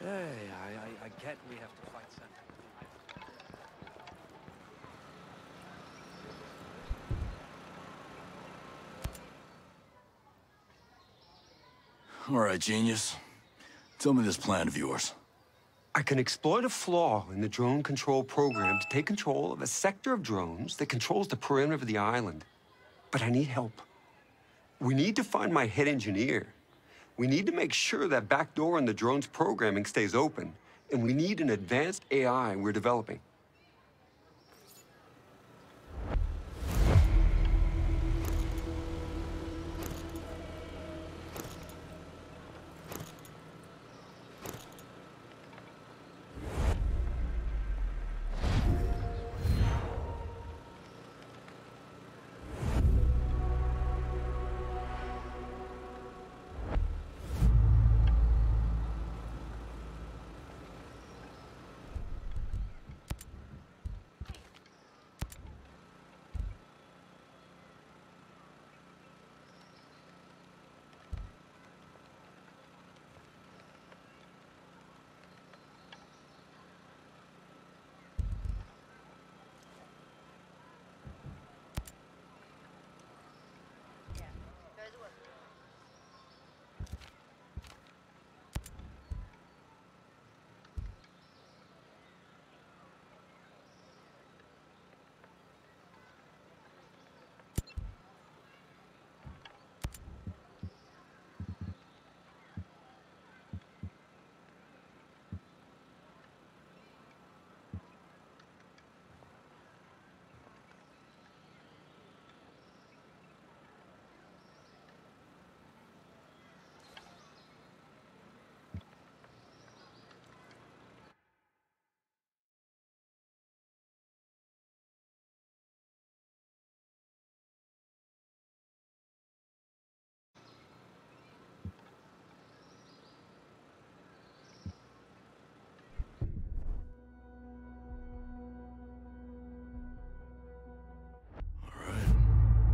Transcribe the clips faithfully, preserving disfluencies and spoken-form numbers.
Hey, I, I, I get we have to fight Sentinel. All right, genius. Tell me this plan of yours. I can exploit a flaw in the drone control program to take control of a sector of drones that controls the perimeter of the island. But I need help. We need to find my head engineer. We need to make sure that back door in the drone's programming stays open, and we need an advanced A I we're developing.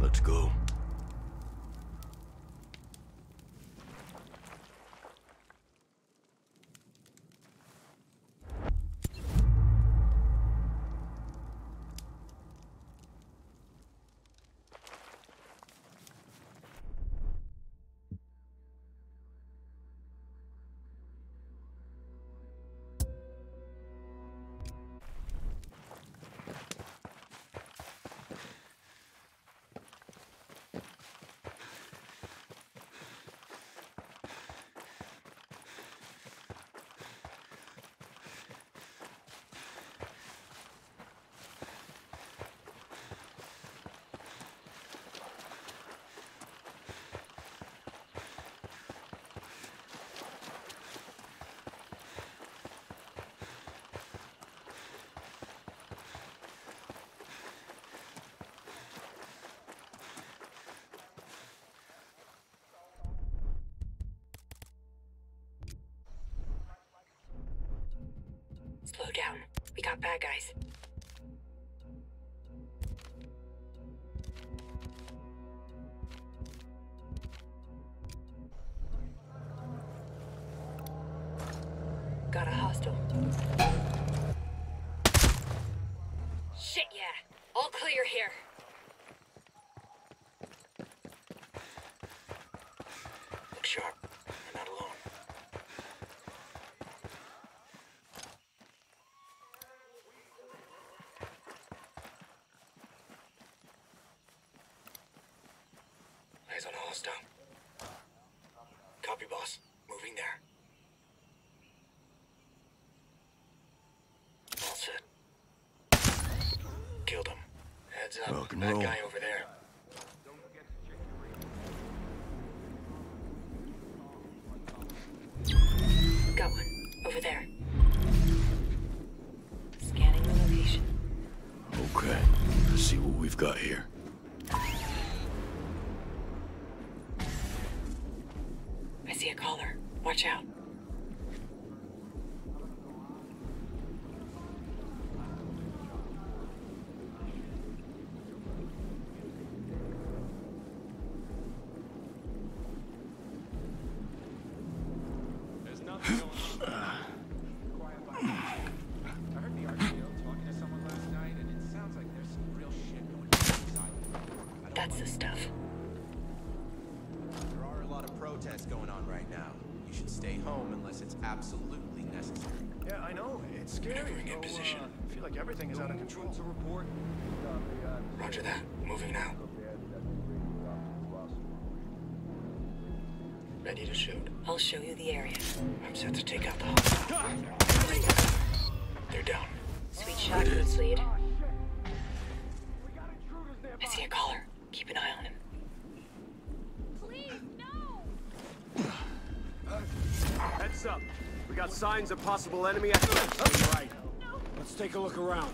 Let's go. Slow down. We got bad guys. Got a hostile. Shit, yeah. All clear here. Look sharp. I'm not alone. Copy, boss. Moving there. All set. Killed him. Heads up. Rock and roll. That guy over there. Got one. Over there. Scanning the location. Okay. Let's see what we've got here. Watch out. There's nothing going on. it's absolutely necessary. Yeah, I know. It's scary. Maneuvering in position. Uh, I feel like everything is out of control. To report. Roger that. Moving now. Ready to shoot. I'll show you the area. I'm set to take out the hull. They're down. Sweet shot, Boots lead. I see a collar. Keep an eye on him. Please, no! Heads up. We got signs of possible enemy activity. All right. No. Let's take a look around.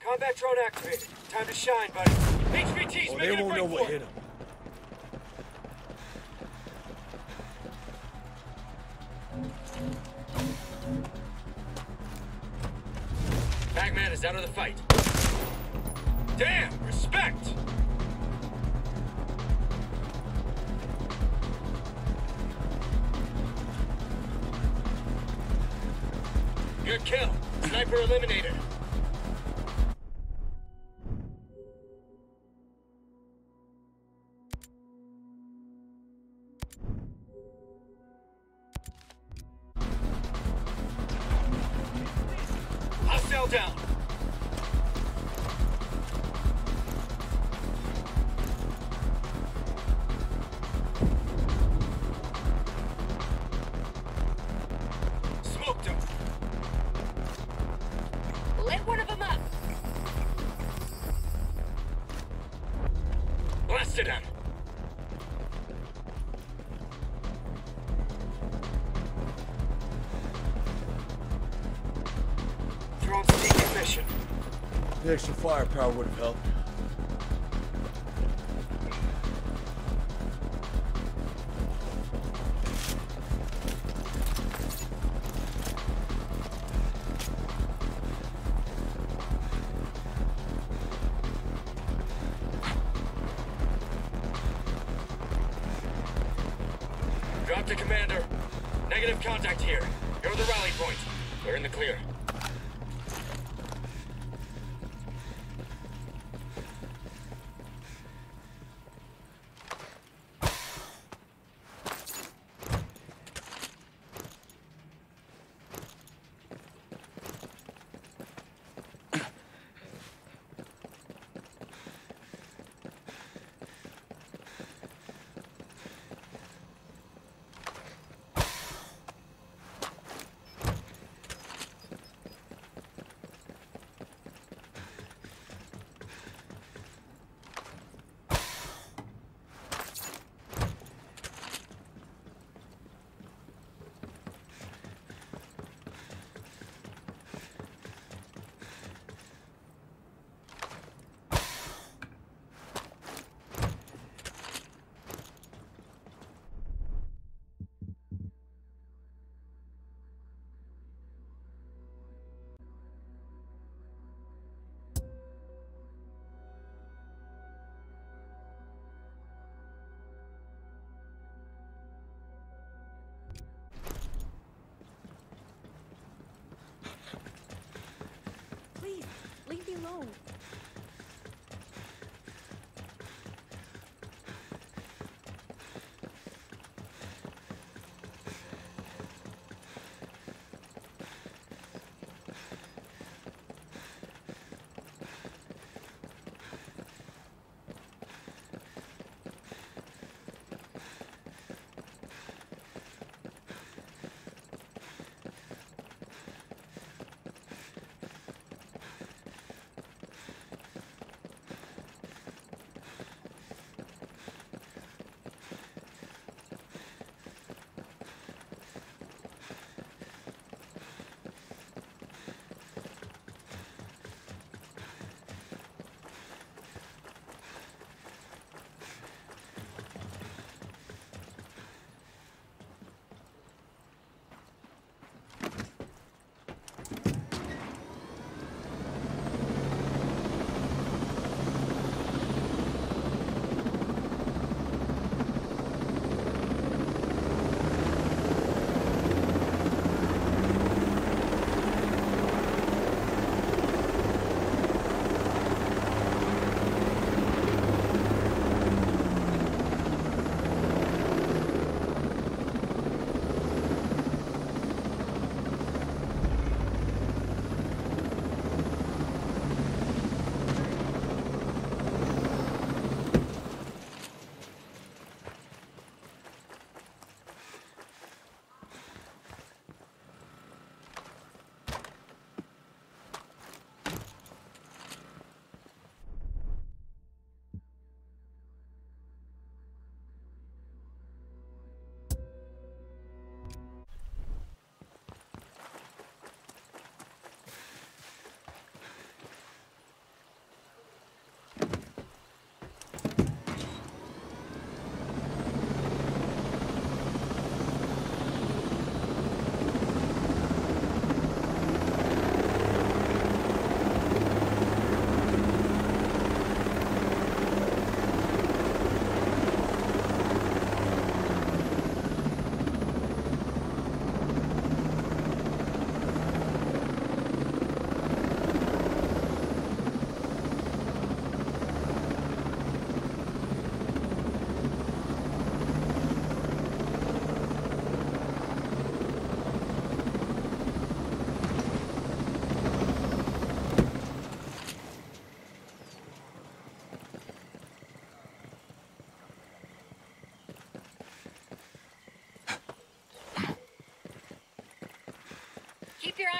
Combat drone activated. Time to shine, buddy. H V T's oh, making a break for it. They won't know what hit them. Bagman is out of the fight. Damn! Respect! Good kill. Sniper eliminated. Hostile down. The extra firepower would have helped. Drop the commander. Negative contact here. Go to the rally point. We're in the clear. Leave me alone.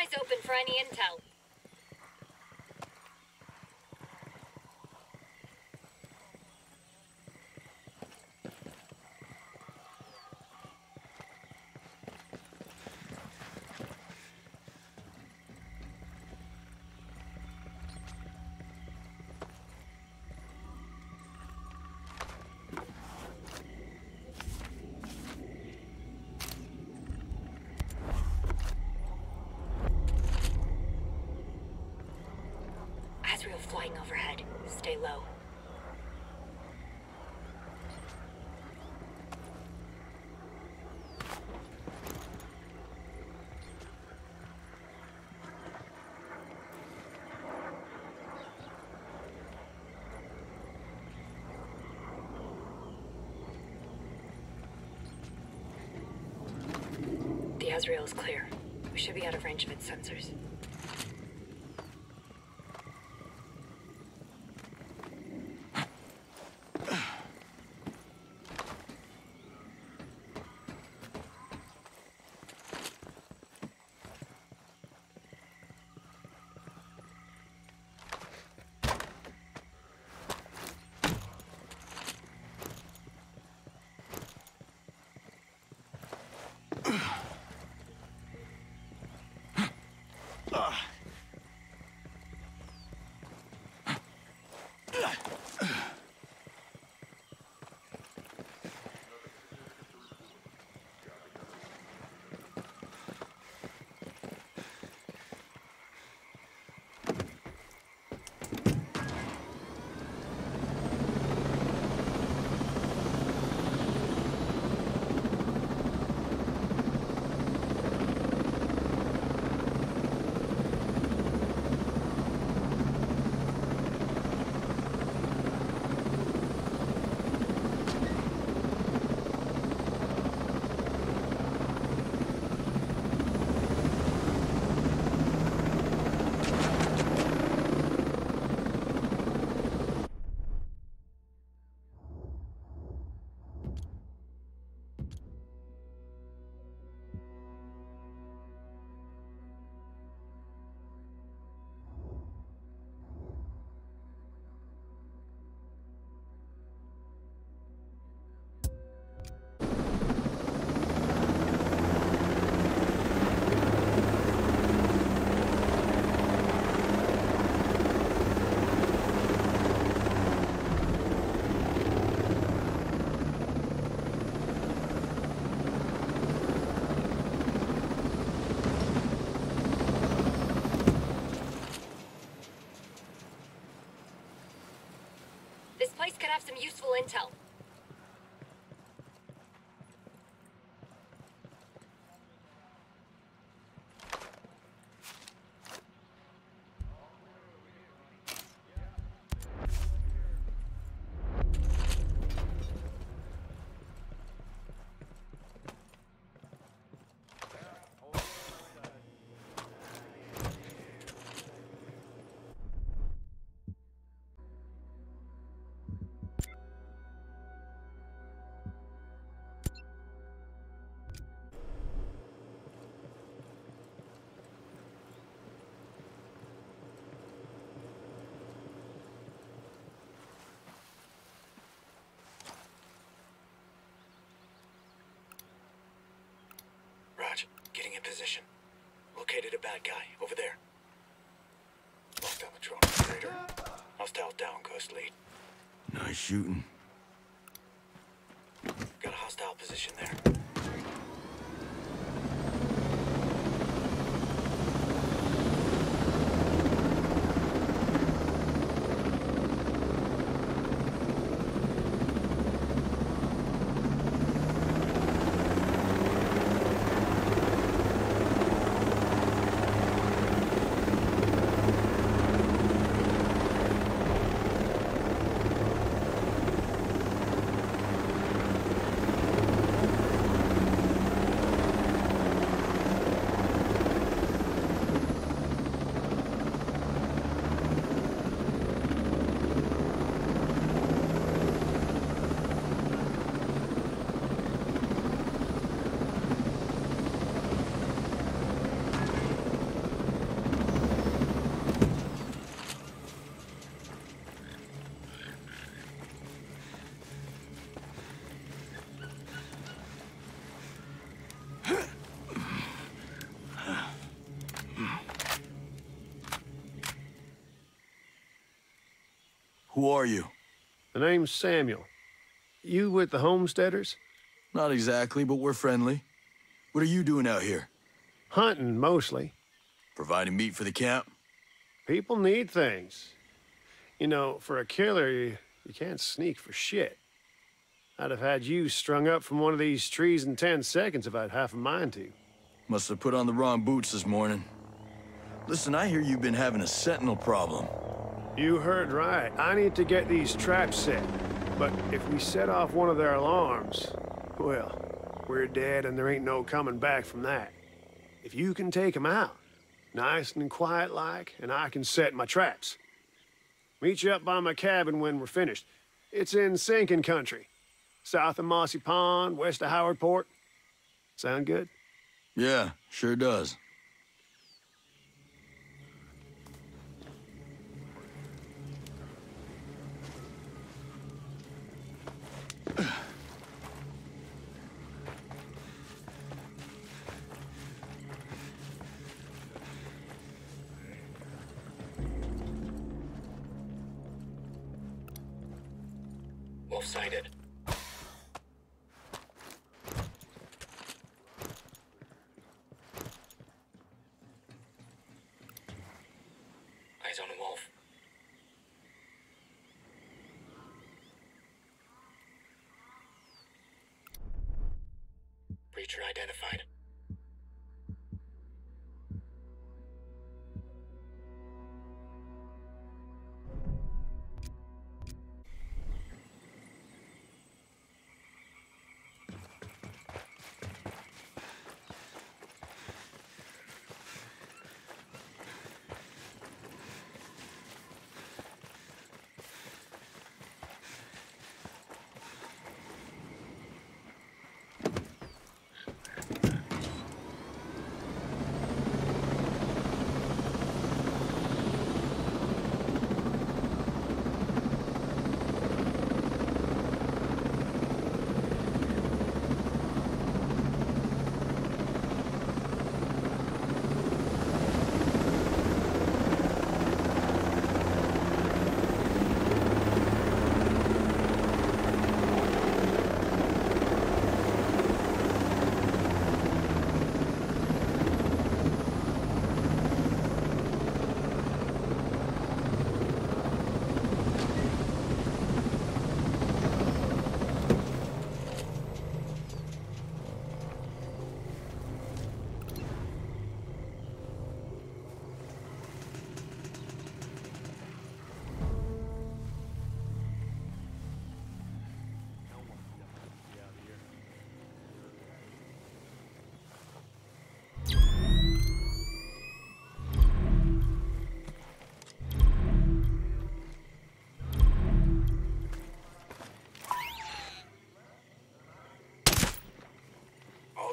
eyes open for any intel. Flying overhead. Stay low. The Azrael is clear. We should be out of range of its sensors. Have some useful intel. Getting in position. Located a bad guy over there. Locked down the drone operator. Hostile down, Ghost lead. Nice shooting. Got a hostile position there. Who are you? The name's Samuel. You with the homesteaders? Not exactly, but we're friendly. What are you doing out here? Hunting, mostly. Providing meat for the camp? People need things. You know, for a killer, you, you can't sneak for shit. I'd have had you strung up from one of these trees in ten seconds if I'd half a mind to. Must have put on the wrong boots this morning. Listen, I hear you've been having a sentinel problem. You heard right. I need to get these traps set. But if we set off one of their alarms, well, we're dead and there ain't no coming back from that. If you can take them out, nice and quiet-like, and I can set my traps. Meet you up by my cabin when we're finished. It's in sinking country. South of Mossy Pond, west of Howardport. Sound good? Yeah, sure does. Sighted. Eyes on a wolf. Breacher identified.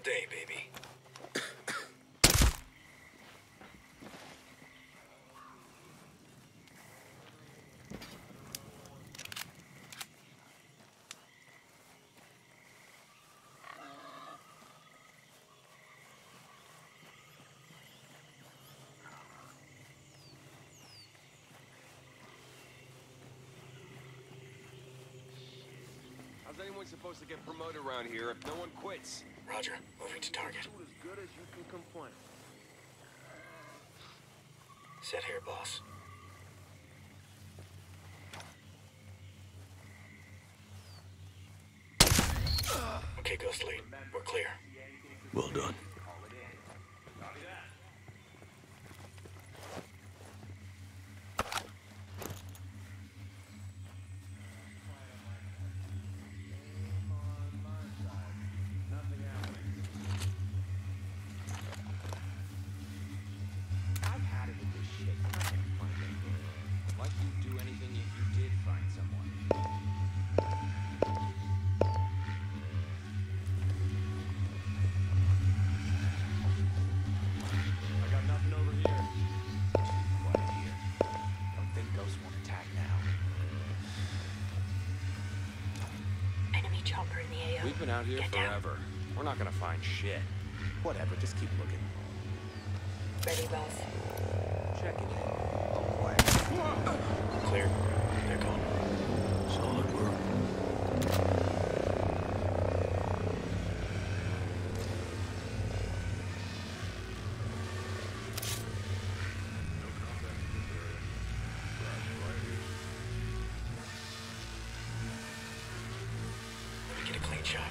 Day, baby. How's anyone supposed to get promoted around here if no one quits? Roger, moving to target. Do as good as you can complain. Sit here, boss. Okay, Ghost Lead. We're clear. Well done. We've been out here Get forever. Down. We're not gonna find shit. Whatever, just keep looking. Ready, boss. Checking it. Oh, boy. Clear. They're gone. shot.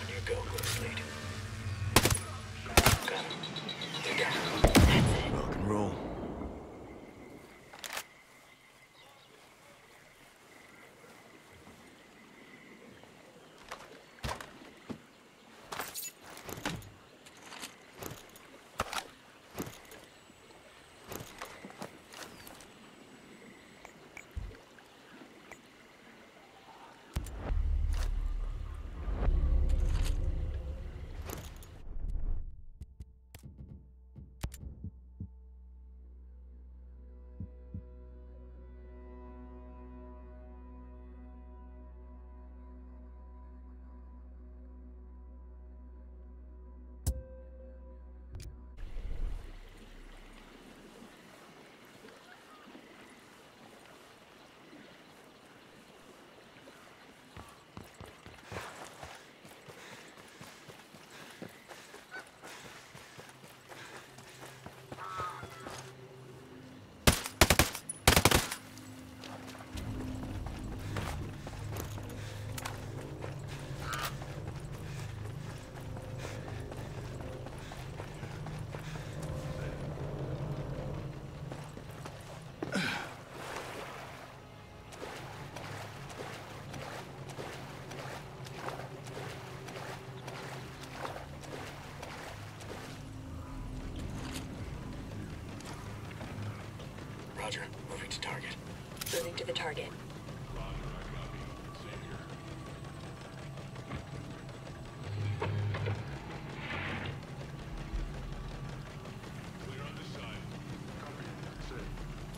On your go, Ghost Lady. Got him. They got him. Rock and roll. Roger. Moving to target. Moving to the target.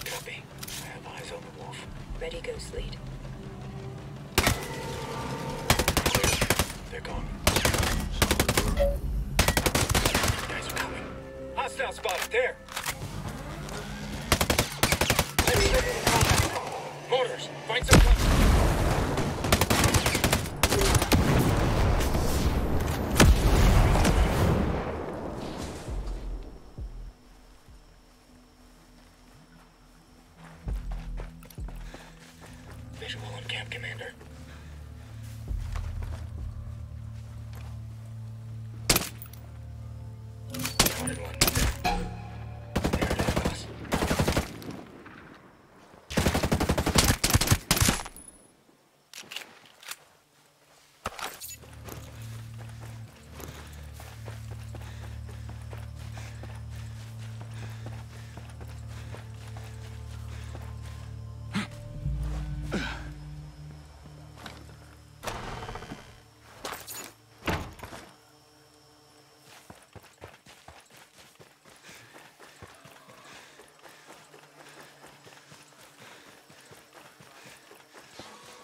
Copy. I have eyes on the wolf. Ready, Ghost Lead. They're gone. You guys are coming. Hostile spotted there. Motors, find some visual on camp, Commander.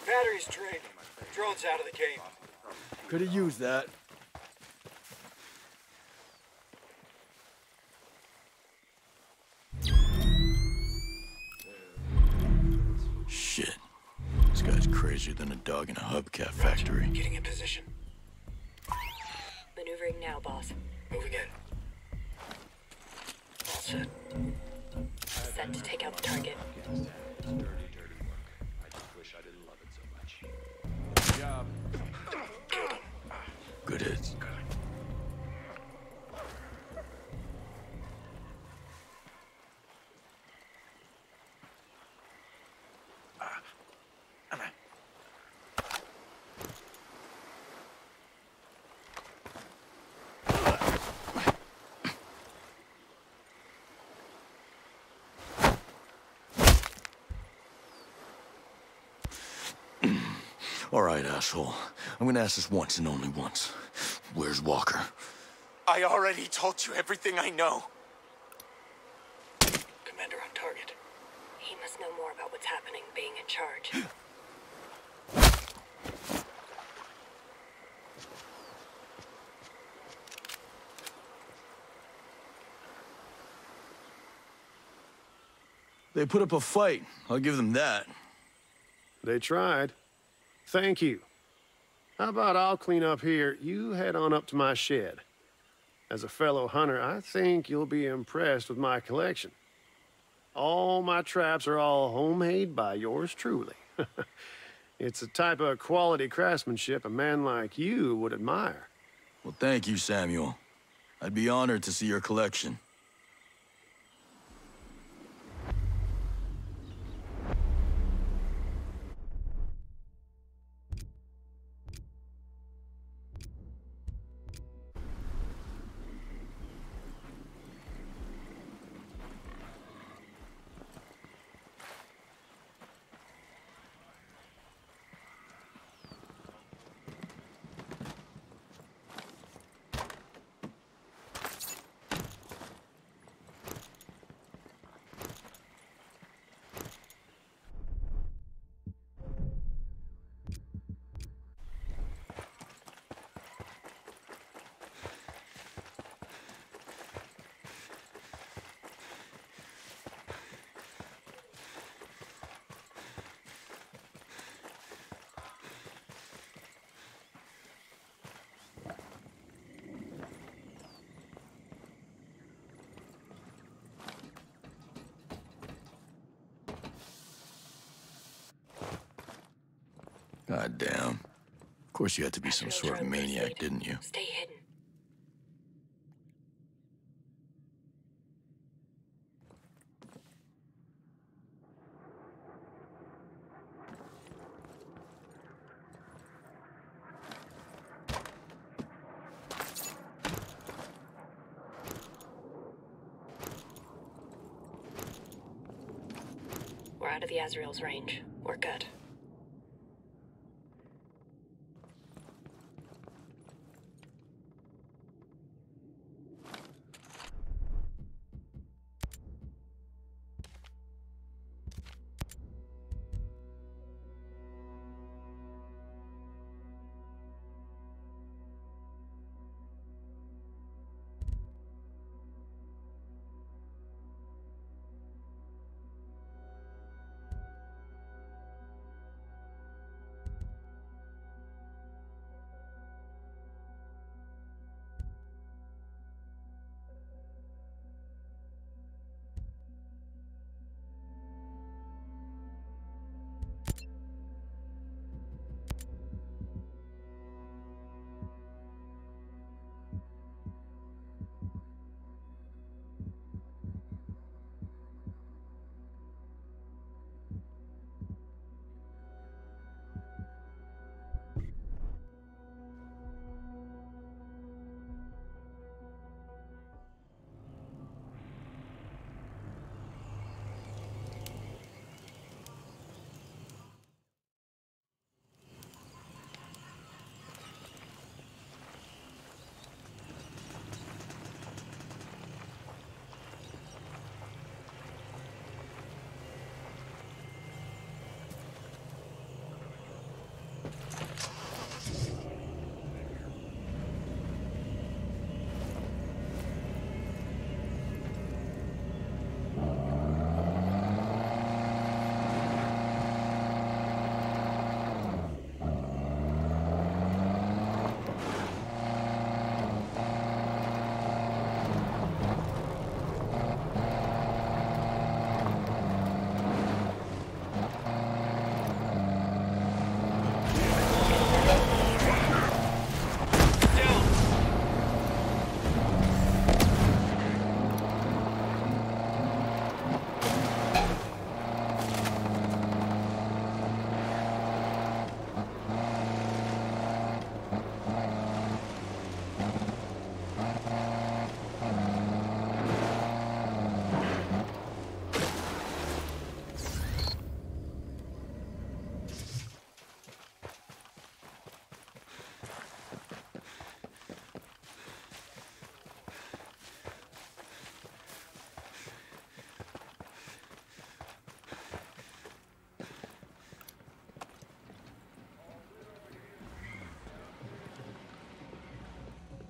Batteries drained. Drones out of the game. Could have used that. Shit. This guy's crazier than a dog in a hubcap factory. Roger. Getting in position. Maneuvering now, boss. Moving in. All set. Set to take out the target. Good hits. All right, asshole. I'm gonna ask this once and only once. Where's Walker? I already told you everything I know. Commander on target. He must know more about what's happening being in charge. They put up a fight. I'll give them that. They tried. Thank you. How about I'll clean up here, you head on up to my shed. As a fellow hunter, I think you'll be impressed with my collection. All my traps are all homemade by yours truly. It's a type of quality craftsmanship a man like you would admire. Well, thank you, Samuel. I'd be honored to see your collection. God damn. Of course you had to be some sort of maniac, didn't you? Stay hidden. We're out of the Azrael's range. We're good.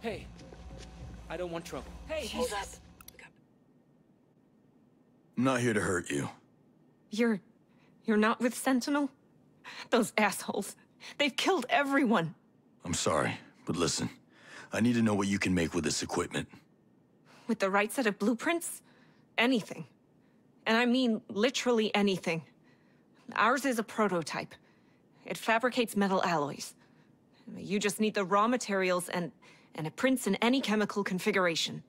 Hey, I don't want trouble. Hey, hold up. I'm not here to hurt you. You're... you're not with Sentinel? Those assholes. They've killed everyone. I'm sorry, but listen. I need to know what you can make with this equipment. With the right set of blueprints? Anything. And I mean literally anything. Ours is a prototype. It fabricates metal alloys. You just need the raw materials and, and it prints in any chemical configuration.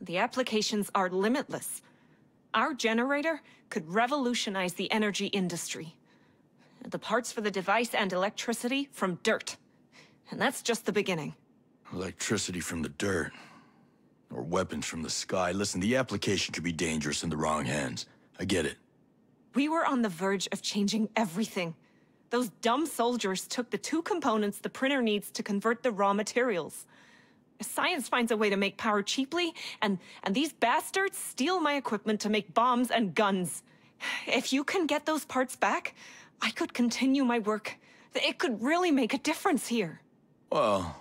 The applications are limitless. Our generator could revolutionize the energy industry. The parts for the device and electricity from dirt. And that's just the beginning. Electricity from the dirt. Or weapons from the sky. Listen, the application could be dangerous in the wrong hands. I get it. We were on the verge of changing everything. Those dumb soldiers took the two components the printer needs to convert the raw materials. Science finds a way to make power cheaply, and, and these bastards steal my equipment to make bombs and guns. If you can get those parts back, I could continue my work. It could really make a difference here. Well,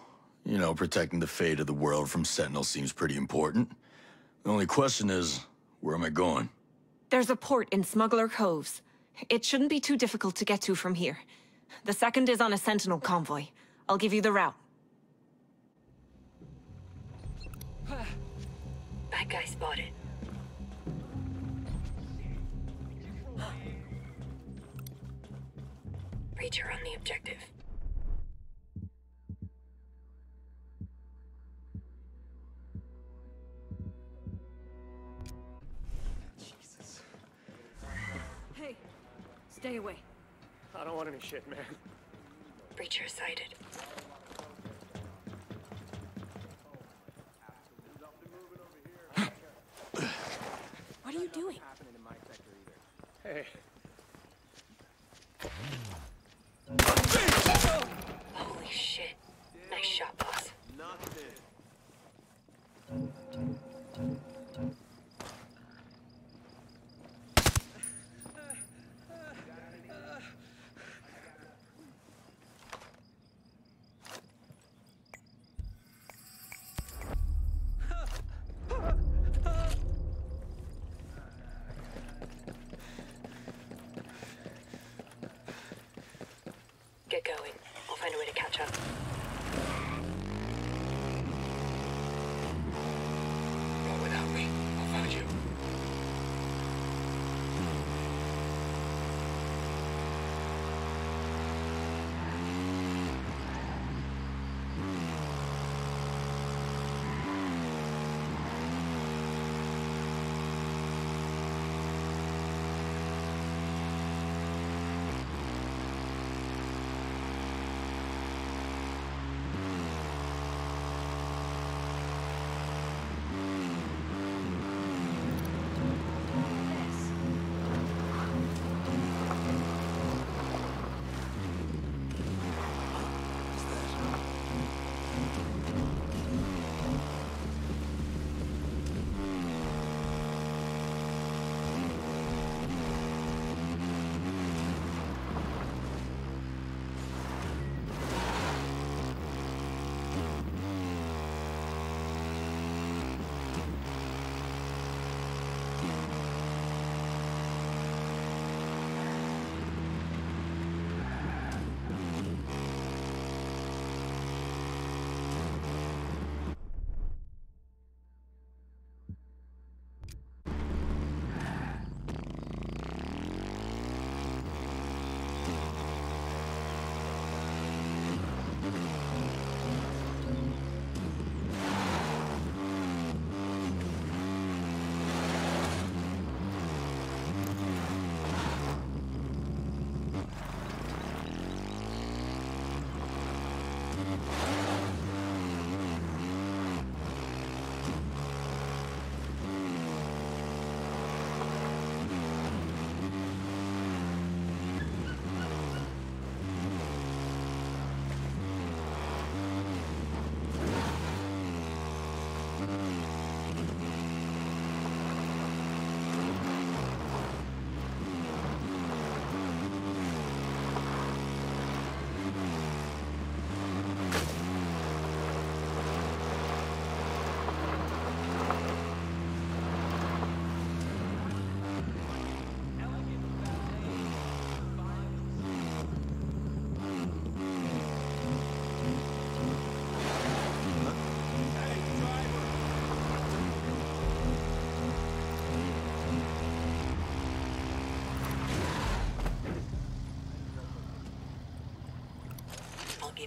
you know, protecting the fate of the world from Sentinel seems pretty important. The only question is, where am I going? There's a port in Smuggler Coves. It shouldn't be too difficult to get to from here. The second is on a Sentinel convoy. I'll give you the route. Bad guy spotted. Reacher on the objective. Jesus. Hey, stay away. I don't want any shit, man. Reacher sighted. What are you doing? Hey. Holy shit. Nice shot, boss. Get going. I'll find a way to catch up. Go without me. I'll find you.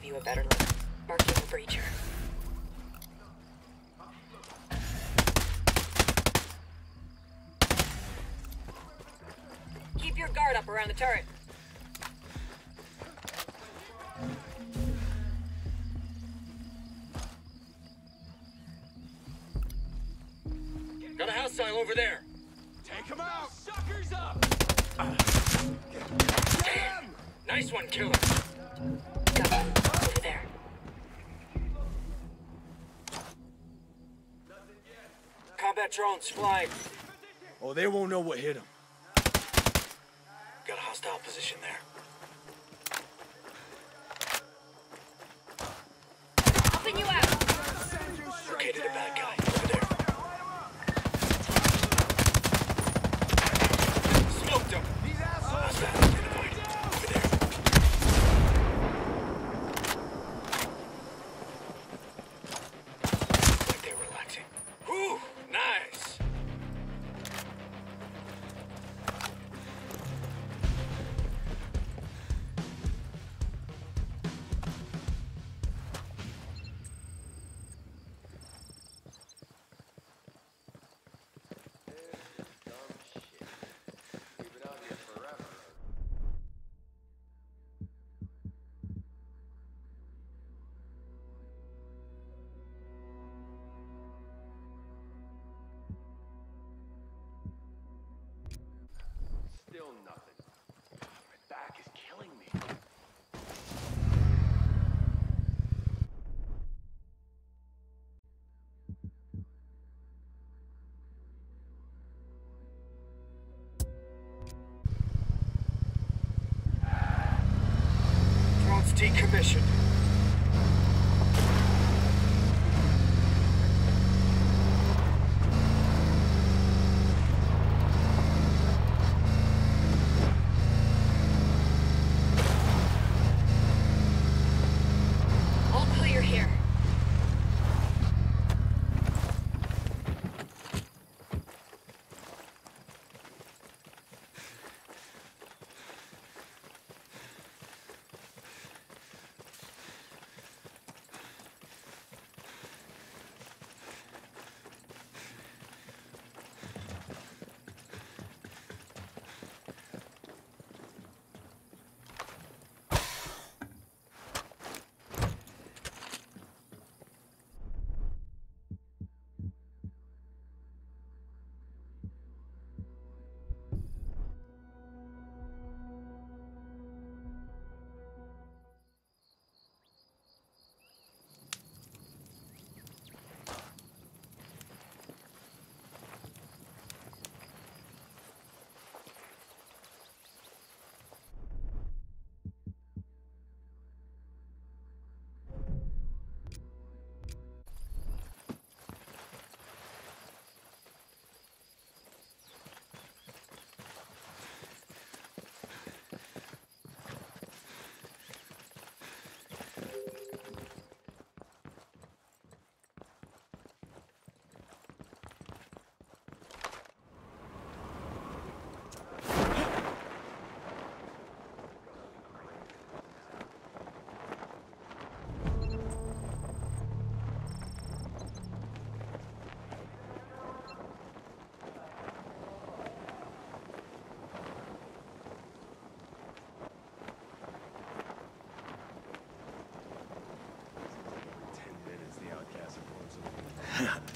give you a better look. Marking the breacher. Keep your guard up around the turret. Got a hostile over there. Take him out! Suckers up! Uh. Damn! Nice one, killer. Go. Over there. Combat drones flying. Oh, they won't know what hit them. Got a hostile position there. Helping you out. Located a bad guy. Over there. Smoked him. These assholes. Hostile. Still nothing. My back is killing me. Drones decommissioned.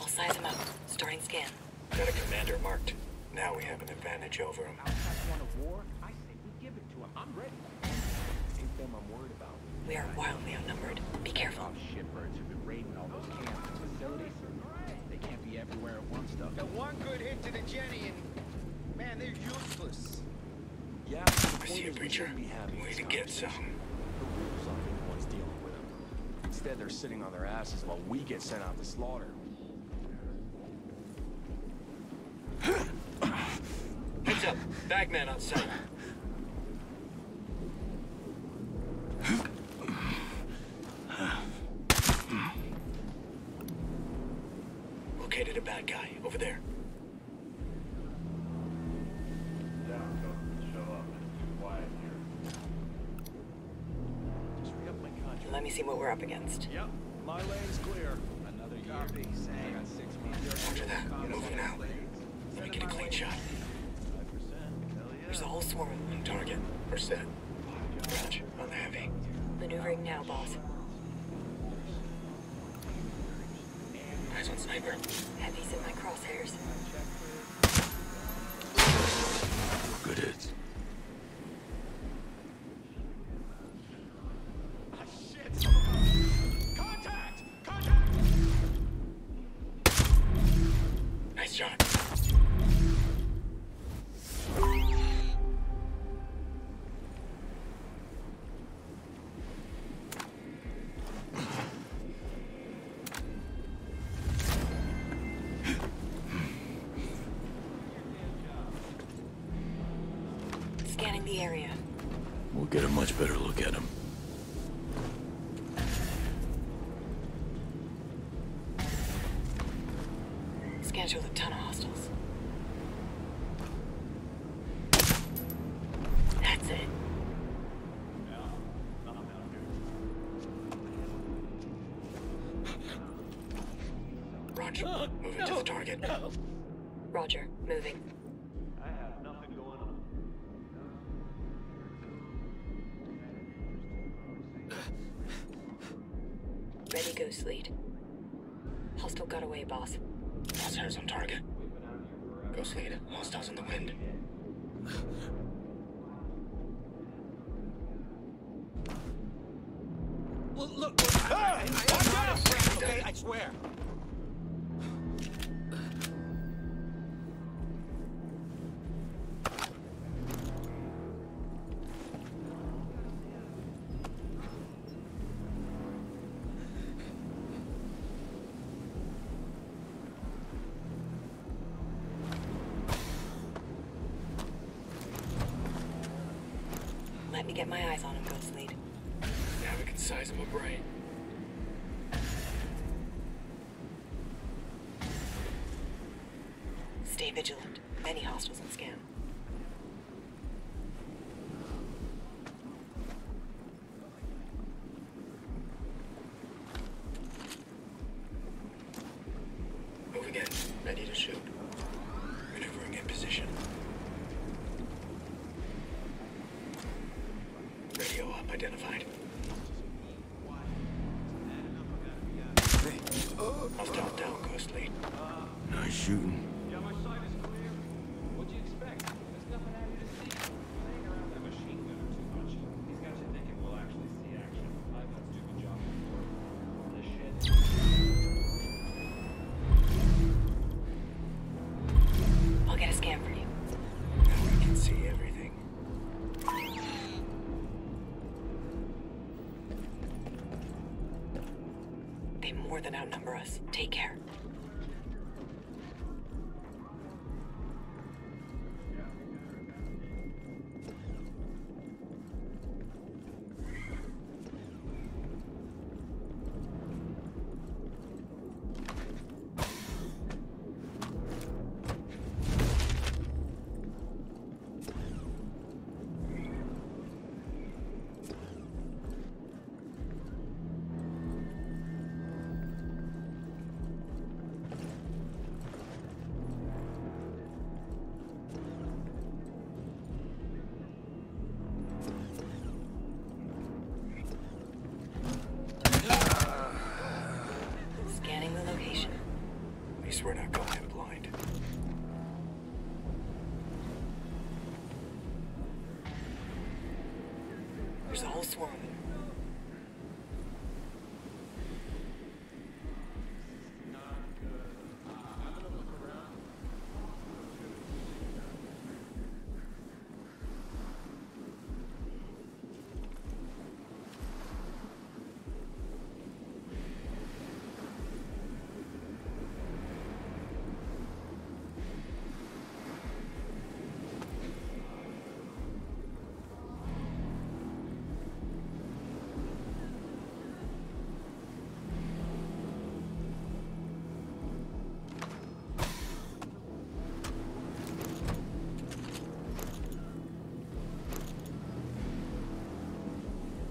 I'll size him up. Starting scan. Got a commander marked. Now we have an advantage over him. Outside one of war, I say we give it to him. I'm ready. Ain't them I'm worried about. We are wildly outnumbered. Be careful. Oh, shitbirds have been raiding all those camps and facilities. They can't be everywhere at once, though. That one good hit to the Jenny, and man, they're useless. Yeah. I see a breacher. Way to get some. The rules are the ones dealing with them. Instead, they're sitting on their asses while we get sent out to slaughter. Bagman outside. Located a bad guy over there. Show up. It's quiet here. Just read up my contract. me see what we're up against. Yep, my lane's clear. Another year. I got six months. Roger that. We're moving out. Let me get a clean shot. There's a whole swarm on target. We're set. Roger, on the heavy. Maneuvering now, boss. Nice one, sniper. Heavy's in my crosshairs. Good hits. Area. We'll get a much better look at him. Schedule a ton of hostiles. That's it. Roger, oh, moving no, to the target. No. Roger, moving. Lead. Hostile got away, boss. Crosshairs on target. Ghost lead. Hostiles in the wind. Well, look. Oh, I, I, watch I, out! I, okay, I swear. Get my eyes on him, Ghost Lead. Now we can size him up right. Stay vigilant. Many hostiles in scan. Move again. Ready to shoot. Maneuvering in position. Identified. Hey. Oh. I'll stop down, Ghostly. Uh, nice shooting. Yeah, my sight is clear. What'd you expect? There's nothing out here to see. Playing around that machine gun too much. These guys are thinking we'll actually see action. I've done a stupid job before. This shit. I'll get a scan for you. Now we can see everything. More than outnumber us. Take care. We're not going in blind. There's a whole swarm.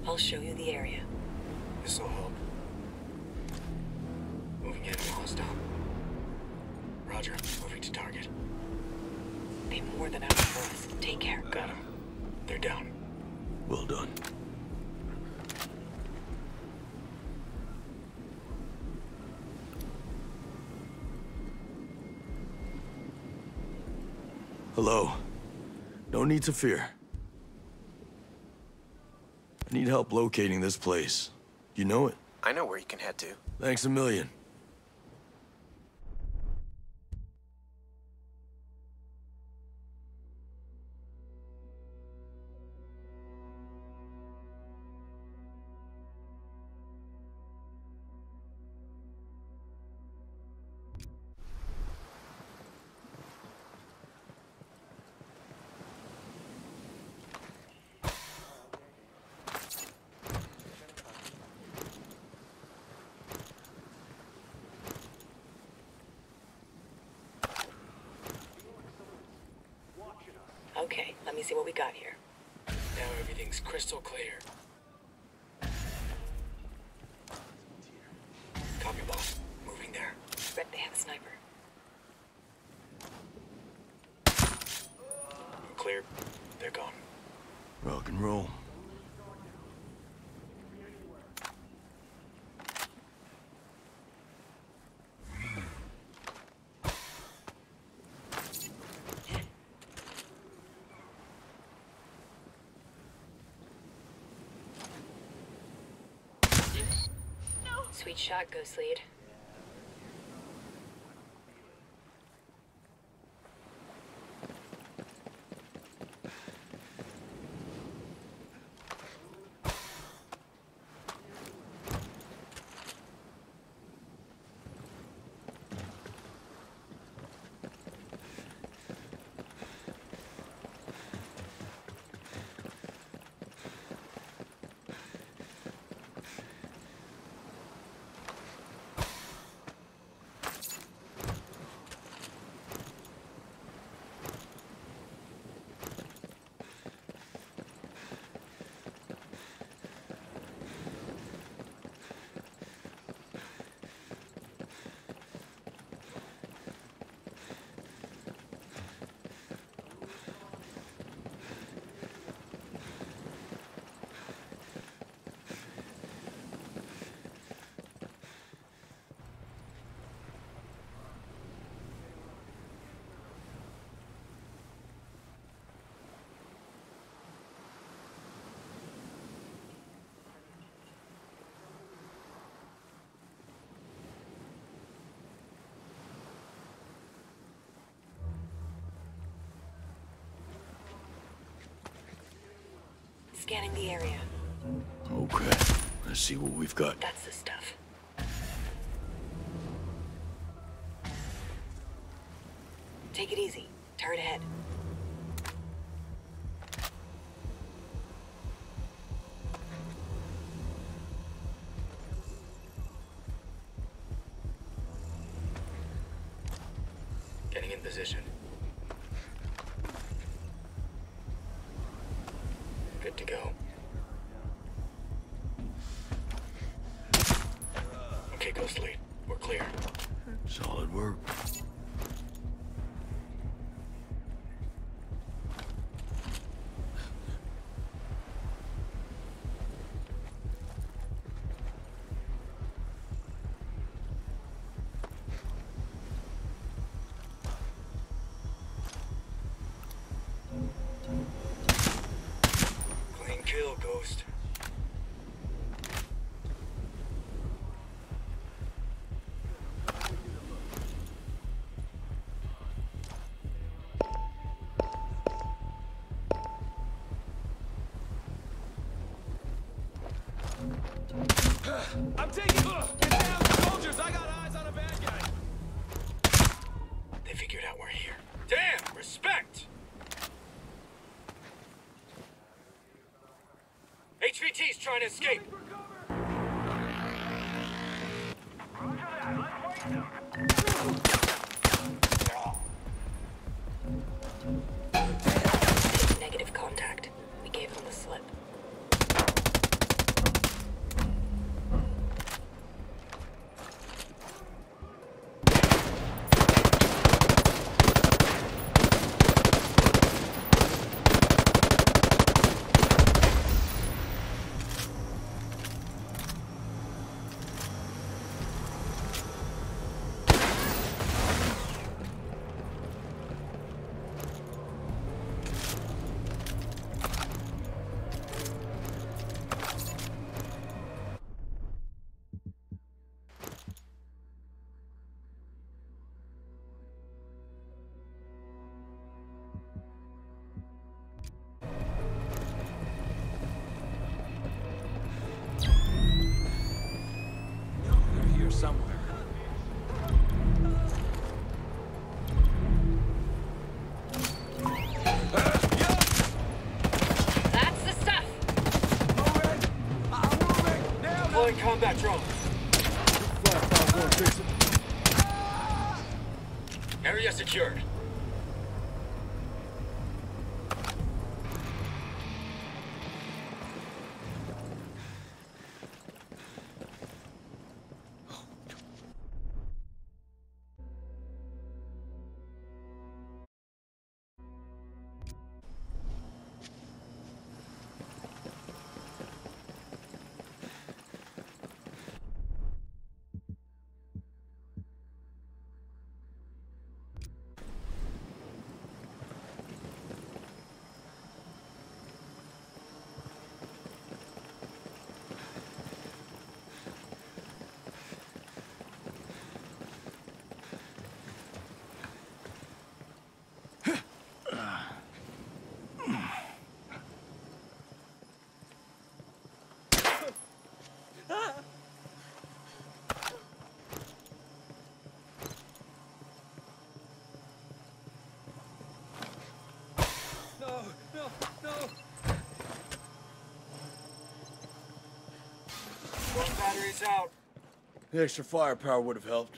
I'll show you the area. Missile help. Moving in, hostile. Roger, moving to target. They more than out for us. Take care. Got him. They're down. Well done. Hello. No need to fear. I need help locating this place. You know it? I know where you can head to. Thanks a million. Okay, let me see what we got here. Now everything's crystal clear. Copy, boss. Moving there. Bet they have a sniper. We're clear. They're gone. Rock and roll. Sweet shot, Ghost Lead. Scanning the area. Okay, let's see what we've got. That's the stuff. Take it easy. Turret ahead. Getting in position. Good to go. Okay, Ghost Lead. We're clear. Solid work. Kill, Ghost. I'm taking look. Get down, soldiers. I got eyes on a bad guy. They figured out we're here. Damn, respect. H V T's trying to escape! Negative contact. We gave them a slip. patrol. Area secured. Batteries out. The extra firepower would have helped.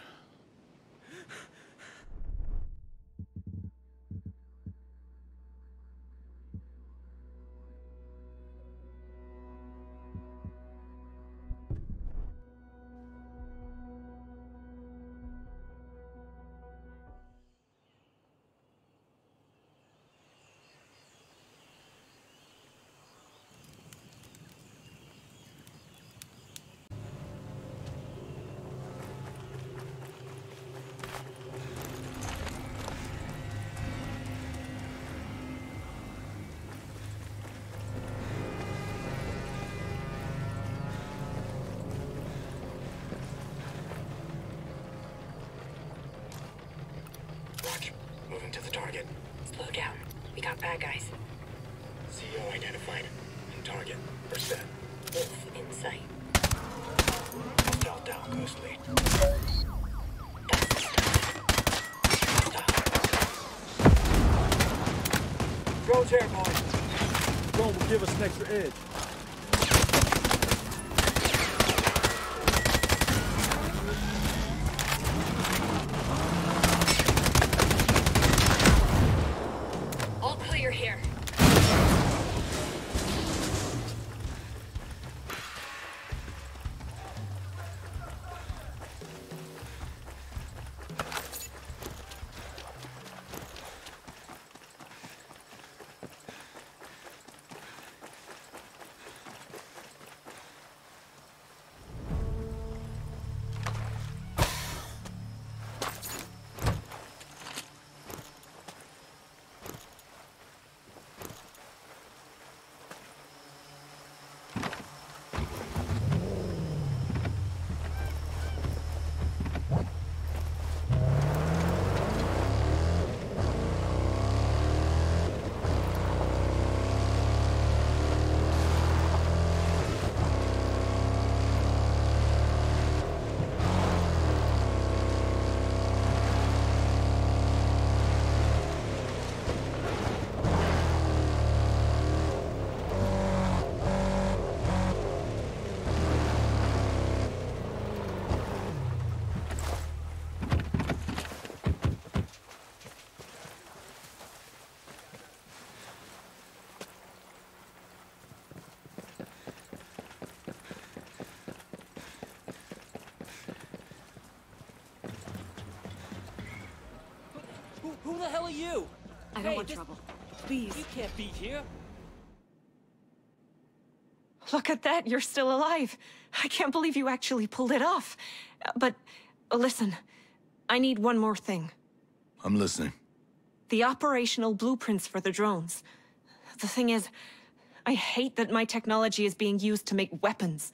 Bad guys. C O identified. And target. Percent. Wolf in sight. Hostile down, ghost lead. Throw chair, boys. Throw will give us an extra edge. Who the hell are you? I don't hey, want this... trouble. Please. You can't be here. Look at that. You're still alive. I can't believe you actually pulled it off. But listen, I need one more thing. I'm listening. The operational blueprints for the drones. The thing is, I hate that my technology is being used to make weapons.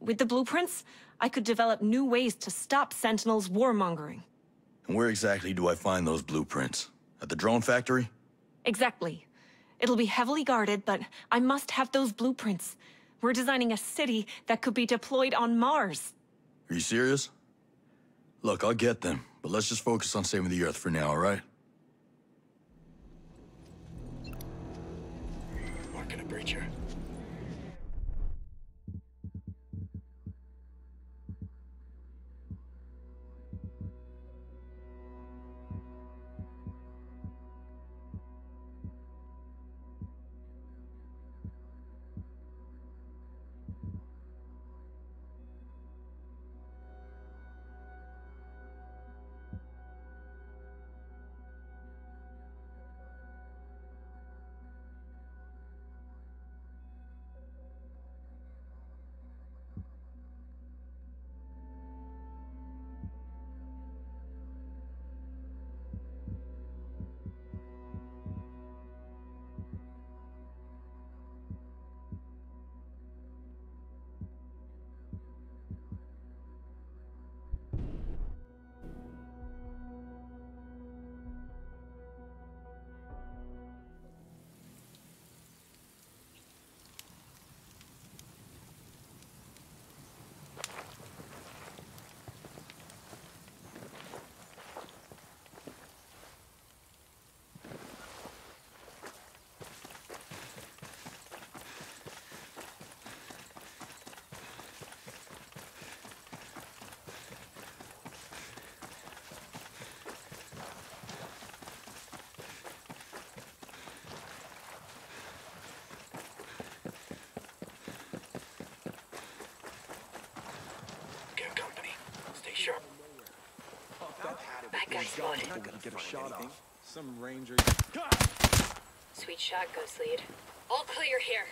With the blueprints, I could develop new ways to stop Sentinel's warmongering. And where exactly do I find those blueprints? At the drone factory? Exactly. It'll be heavily guarded, but I must have those blueprints. We're designing a city that could be deployed on Mars. Are you serious? Look, I'll get them, but let's just focus on saving the Earth for now, all right? Marking a breach here. Got it. I'm not gonna get a shot off. Some ranger. Sweet shot, Ghost Lead. All clear here.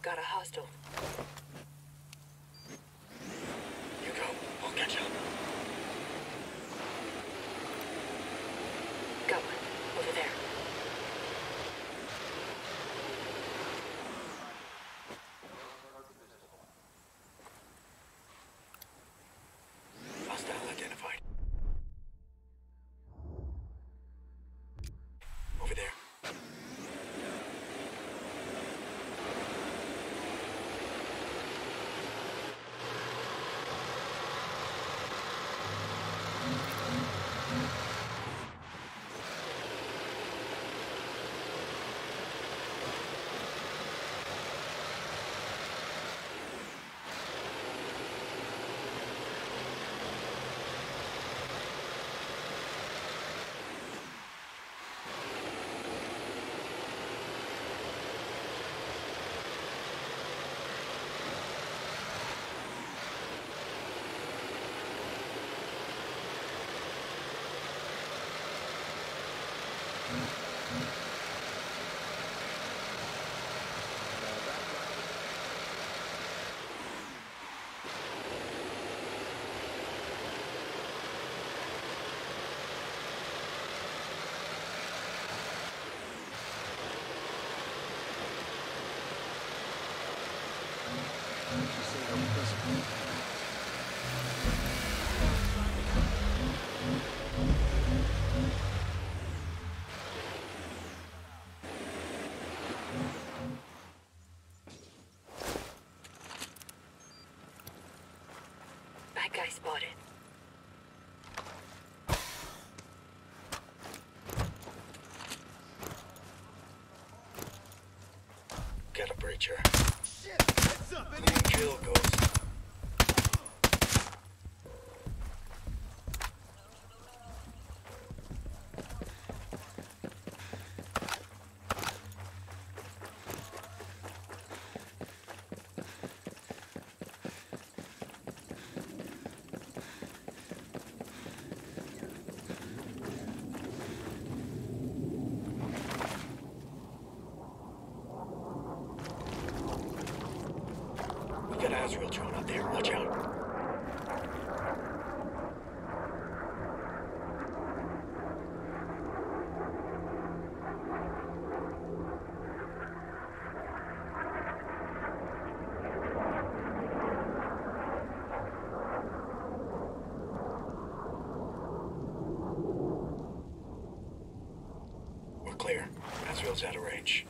Got a hostile. You go. I'll catch up. Got one. Over there. That guy spotted. Got a breacher. Shit! Heads up, any kill goes. Real drone up there. Watch out. We're clear. Azrael's out of range.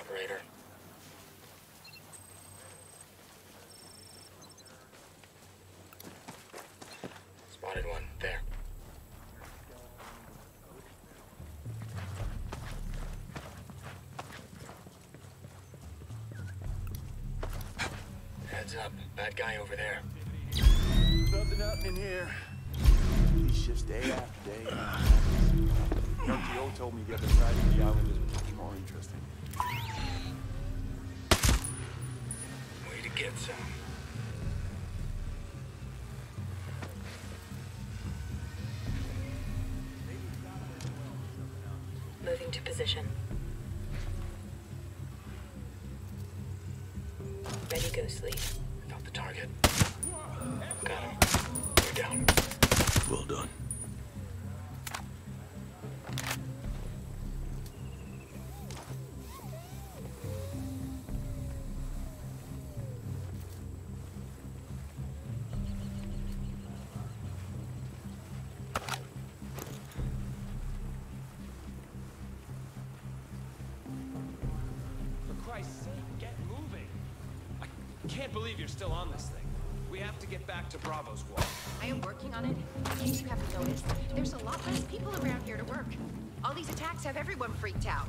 Operator. Spotted one there. Heads up, bad guy over there. Nothing out in here. He shifts day after day. R T O told me the other side of the island is pretty more interesting. Way to get some. Moving to position. Ready, Ghost Lead. Got the target. Got him. We're down. Well done. I say, get moving. I can't believe you're still on this thing. We have to get back to Bravo's wall. I am working on it. In case you haven't noticed, there's a lot less people around here to work. All these attacks have everyone freaked out.